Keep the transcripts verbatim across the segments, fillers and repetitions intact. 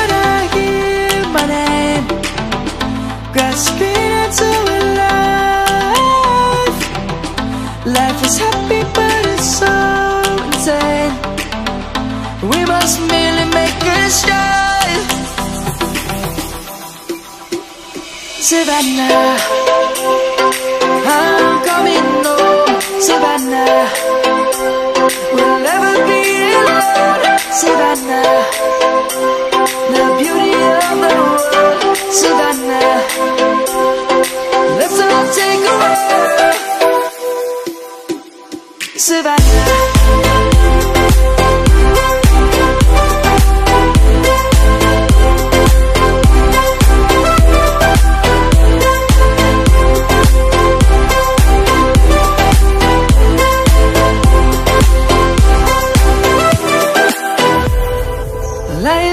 and I hear my name, grasping into a life. Life is happy but it's so insane. We must merely make a start. Savannah, I'm coming home, Savannah. We'll never be alone, Savannah. The beauty of the world, Savannah. Let's all take a walk, Savannah. Light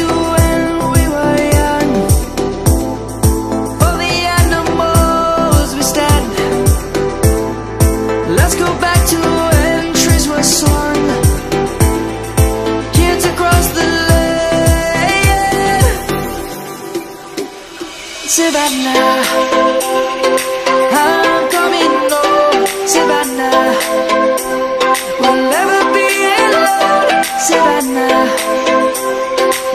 to when we were young. For the animals we stand. Let's go back to when trees were swung. Savannah, I'm coming home, Savannah. We'll never be alone, Savannah.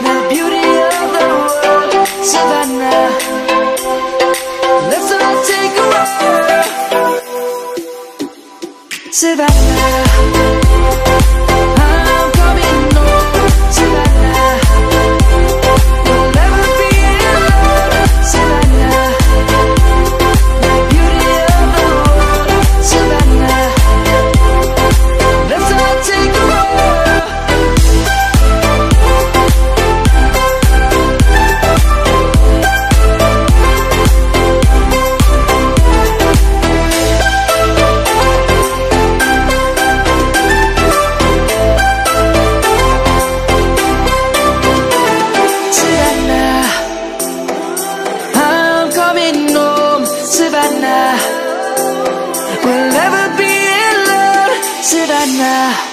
The beauty of the world, Savannah. Let's all take a walk, Savannah. Savannah, we'll never be alone, Savannah.